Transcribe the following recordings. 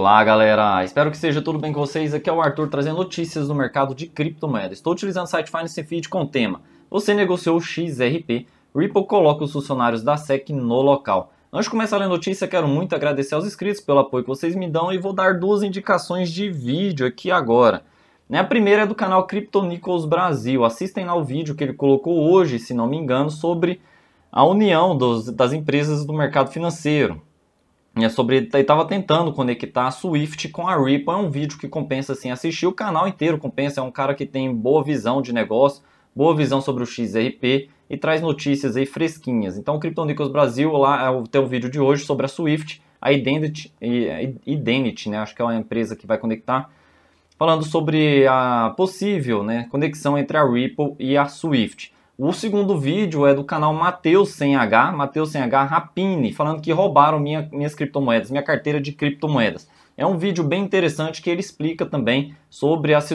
Olá galera, espero que seja tudo bem com vocês, aqui é o Arthur trazendo notícias do mercado de criptomoedas. Estou utilizando o site Finance Feed com o tema: você negociou o XRP, Ripple coloca os funcionários da SEC no local. Antes de começar a ler a notícia, quero muito agradecer aos inscritos pelo apoio que vocês me dão e vou dar duas indicações de vídeo aqui agora. A primeira é do canal CryptoNicos Brasil, assistem lá o vídeo que ele colocou hoje, se não me engano, sobre a união das empresas do mercado financeiro. Ele estava tentando conectar a SWIFT com a Ripple. É um vídeo que compensa assim, assistir o canal inteiro, compensa, é um cara que tem boa visão de negócio, boa visão sobre o XRP e traz notícias aí fresquinhas. Então o CryptoNicos Brasil, lá tem um vídeo de hoje sobre a SWIFT, a Identity, né? Acho que é uma empresa que vai conectar, falando sobre a possível, né, conexão entre a Ripple e a SWIFT. O segundo vídeo é do canal Matheus sem H Rapini, falando que roubaram minhas criptomoedas, minha carteira de criptomoedas. É um vídeo bem interessante que ele explica também sobre as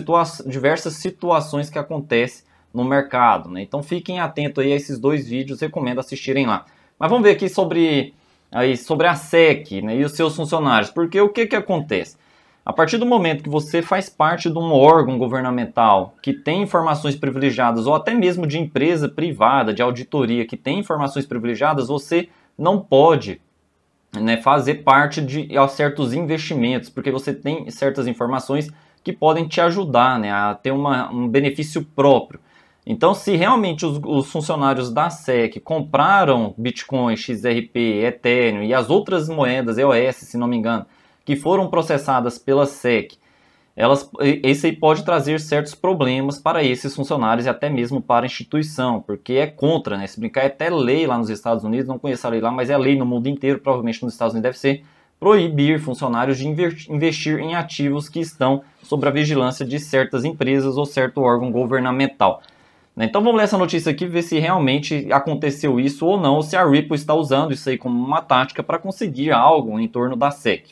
diversas situações que acontecem no mercado, né? Então fiquem atentos aí a esses dois vídeos, recomendo assistirem lá. Mas vamos ver aqui sobre a SEC, né, e os seus funcionários, porque o que acontece? A partir do momento que você faz parte de um órgão governamental que tem informações privilegiadas, ou até mesmo de empresa privada, de auditoria, que tem informações privilegiadas, você não pode, né, fazer parte de certos investimentos, porque você tem certas informações que podem te ajudar, né, a ter um benefício próprio. Então, se realmente os funcionários da SEC compraram Bitcoin, XRP, Ethereum e as outras moedas, EOS, se não me engano, que foram processadas pela SEC, esse aí pode trazer certos problemas para esses funcionários e até mesmo para a instituição, porque é contra, né? Se brincar, é até lei lá nos Estados Unidos, não conheço a lei lá, mas é lei no mundo inteiro, provavelmente nos Estados Unidos deve ser, proibir funcionários de investir em ativos que estão sob a vigilância de certas empresas ou certo órgão governamental. Então vamos ler essa notícia aqui, ver se realmente aconteceu isso ou não, ou se a Ripple está usando isso aí como uma tática para conseguir algo em torno da SEC.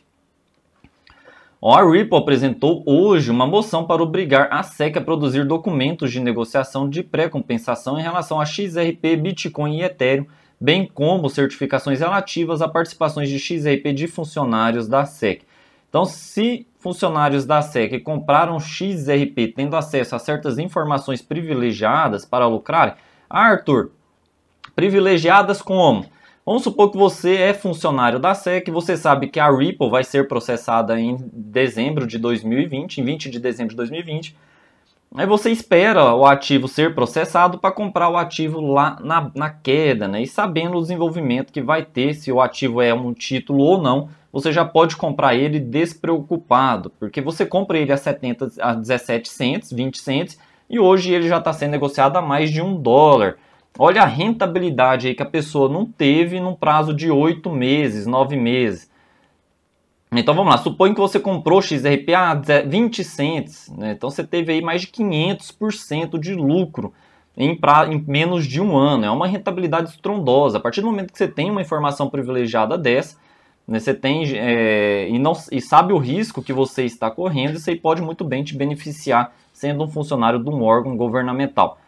A Ripple apresentou hoje uma moção para obrigar a SEC a produzir documentos de negociação de pré-compensação em relação a XRP, Bitcoin e Ethereum, bem como certificações relativas a participações de XRP de funcionários da SEC. Então, se funcionários da SEC compraram XRP tendo acesso a certas informações privilegiadas para lucrar, Arthur, privilegiadas como? Vamos supor que você é funcionário da SEC, você sabe que a Ripple vai ser processada em dezembro de 2020, em 20 de dezembro de 2020. Aí você espera o ativo ser processado para comprar o ativo lá na queda, né? E sabendo o desenvolvimento que vai ter, se o ativo é um título ou não, você já pode comprar ele despreocupado, porque você compra ele a 17 cents, 20 cents, e hoje ele já está sendo negociado a mais de $1. Olha a rentabilidade aí que a pessoa não teve num prazo de 8 meses, 9 meses. Então vamos lá, suponha que você comprou XRP a 20 cents, né? Então você teve aí mais de 500% de lucro em menos de um ano. É uma rentabilidade estrondosa. A partir do momento que você tem uma informação privilegiada dessa, né, você tem, e sabe o risco que você está correndo, isso aí pode muito bem te beneficiar sendo um funcionário de um órgão governamental.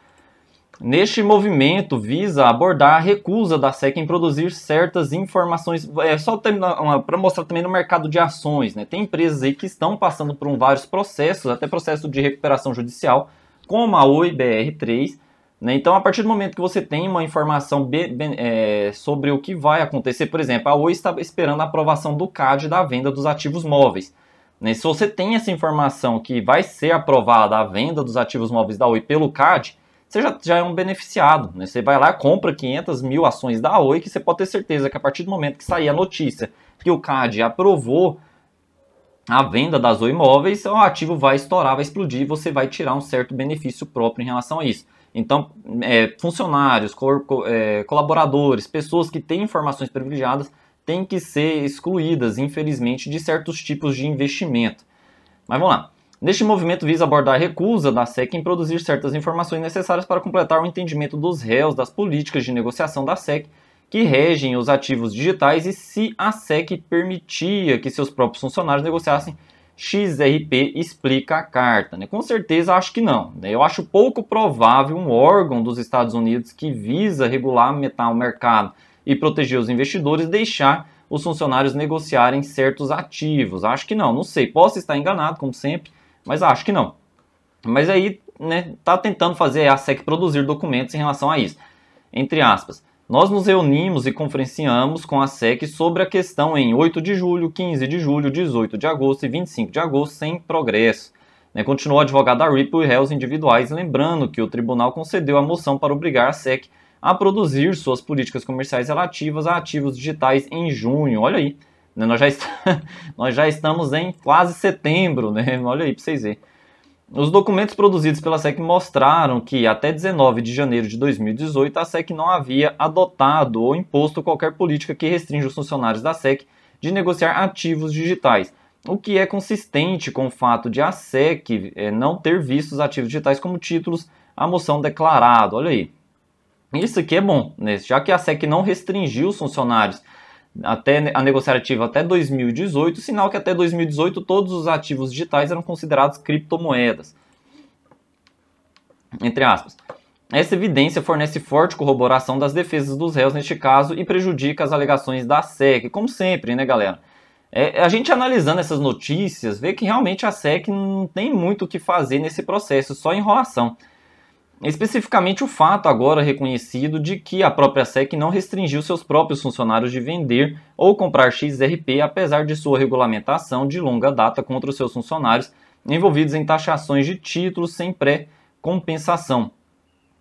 Neste movimento visa abordar a recusa da SEC em produzir certas informações, só para mostrar também no mercado de ações, né? Tem empresas aí que estão passando por vários processos, até processo de recuperação judicial, como a Oi BR3, né? Então, a partir do momento que você tem uma informação sobre o que vai acontecer, por exemplo, a Oi está esperando a aprovação do CADE da venda dos ativos móveis, né? Se você tem essa informação que vai ser aprovada a venda dos ativos móveis da Oi pelo CADE, você já é um beneficiado, né? Você vai lá, compra 500 mil ações da Oi, que você pode ter certeza que a partir do momento que sair a notícia que o CADE aprovou a venda das Oi Imóveis, o ativo vai estourar, vai explodir, e você vai tirar um certo benefício próprio em relação a isso. Então, funcionários, colaboradores, pessoas que têm informações privilegiadas têm que ser excluídas, infelizmente, de certos tipos de investimento. Mas vamos lá. Neste movimento visa abordar a recusa da SEC em produzir certas informações necessárias para completar o entendimento dos réus das políticas de negociação da SEC que regem os ativos digitais e se a SEC permitia que seus próprios funcionários negociassem XRP, explica a carta, né? Com certeza acho que não, né? Eu acho pouco provável um órgão dos Estados Unidos que visa regulamentar o mercado e proteger os investidores deixar os funcionários negociarem certos ativos. Acho que não, não sei, posso estar enganado, como sempre, mas acho que não. Mas aí, né, tá tentando fazer a SEC produzir documentos em relação a isso. Entre aspas, nós nos reunimos e conferenciamos com a SEC sobre a questão em 8 de julho, 15 de julho, 18 de agosto e 25 de agosto, sem progresso. Continuou o advogado da Ripple e réus individuais, lembrando que o tribunal concedeu a moção para obrigar a SEC a produzir suas políticas comerciais relativas a ativos digitais em junho. Olha aí, né? Nós já estamos em quase setembro, né? Olha aí para vocês verem. Os documentos produzidos pela SEC mostraram que até 19 de janeiro de 2018 a SEC não havia adotado ou imposto qualquer política que restringe os funcionários da SEC de negociar ativos digitais, o que é consistente com o fato de a SEC não ter visto os ativos digitais como títulos à moção declarado. Olha aí. Isso aqui é bom, né? Já que a SEC não restringiu os funcionários a negociar ativo até 2018, sinal que até 2018 todos os ativos digitais eram considerados criptomoedas. Entre aspas. Essa evidência fornece forte corroboração das defesas dos réus neste caso e prejudica as alegações da SEC. Como sempre, né, galera? A gente analisando essas notícias, vê que realmente a SEC não tem muito o que fazer nesse processo, só enrolação. Especificamente o fato agora reconhecido de que a própria SEC não restringiu seus próprios funcionários de vender ou comprar XRP, apesar de sua regulamentação de longa data contra os seus funcionários envolvidos em taxações de títulos sem pré-compensação.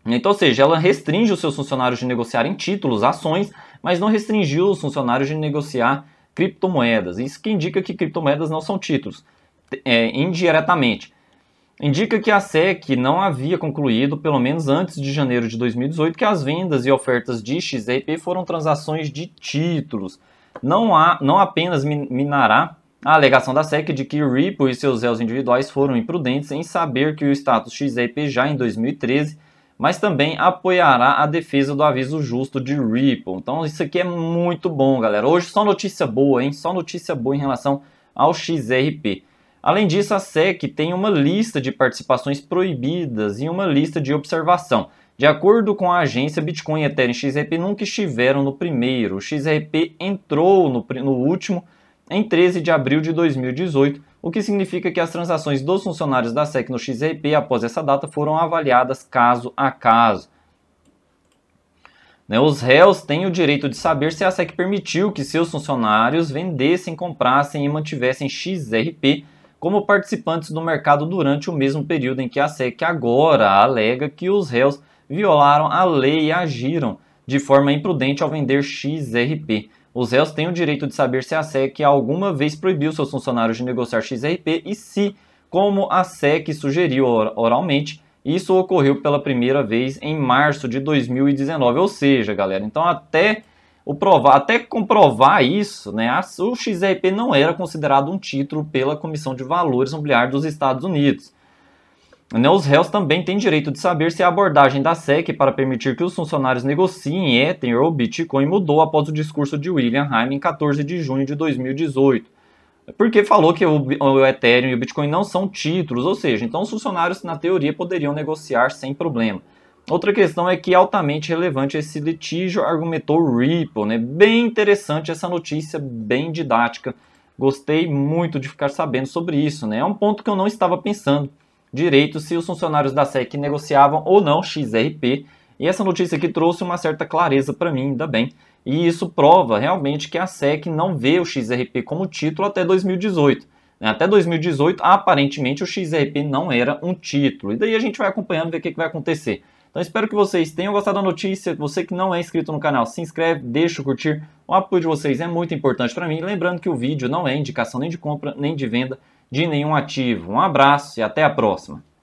Então, ou seja, ela restringe os seus funcionários de negociar em títulos, ações, mas não restringiu os funcionários de negociar criptomoedas. Isso que indica que criptomoedas não são títulos, indiretamente. Indica que a SEC não havia concluído, pelo menos antes de janeiro de 2018, que as vendas e ofertas de XRP foram transações de títulos. Não apenas minará a alegação da SEC de que Ripple e seus réus individuais foram imprudentes em saber que o status XRP já em 2013, mas também apoiará a defesa do aviso justo de Ripple. Então isso aqui é muito bom, galera. Hoje só notícia boa, hein? Só notícia boa em relação ao XRP. Além disso, a SEC tem uma lista de participações proibidas e uma lista de observação. De acordo com a agência, Bitcoin, Ethereum e XRP nunca estiveram no primeiro. O XRP entrou no último em 13 de abril de 2018, o que significa que as transações dos funcionários da SEC no XRP após essa data foram avaliadas caso a caso. Os réus têm o direito de saber se a SEC permitiu que seus funcionários vendessem, comprassem e mantivessem XRP como participantes do mercado durante o mesmo período em que a SEC agora alega que os réus violaram a lei e agiram de forma imprudente ao vender XRP. Os réus têm o direito de saber se a SEC alguma vez proibiu seus funcionários de negociar XRP e se, como a SEC sugeriu oralmente, isso ocorreu pela primeira vez em março de 2019. Ou seja, galera, então até comprovar isso, né, o XRP não era considerado um título pela Comissão de Valores Mobiliários dos Estados Unidos. Os réus também têm direito de saber se a abordagem da SEC para permitir que os funcionários negociem Ether ou Bitcoin mudou após o discurso de William Hinman em 14 de junho de 2018. Porque falou que o Ethereum e o Bitcoin não são títulos, ou seja, então os funcionários na teoria poderiam negociar sem problema. Outra questão é que é altamente relevante esse litígio, argumentou Ripple, né? Bem interessante essa notícia, bem didática. Gostei muito de ficar sabendo sobre isso, né? É um ponto que eu não estava pensando direito se os funcionários da SEC negociavam ou não XRP. E essa notícia aqui trouxe uma certa clareza para mim, ainda bem. E isso prova realmente que a SEC não vê o XRP como título até 2018. Até 2018, aparentemente, o XRP não era um título. E daí a gente vai acompanhando, ver o que vai acontecer. Então espero que vocês tenham gostado da notícia. Você que não é inscrito no canal, se inscreve, deixa o curtir. O apoio de vocês é muito importante para mim. Lembrando que o vídeo não é indicação nem de compra, nem de venda de nenhum ativo. Um abraço e até a próxima.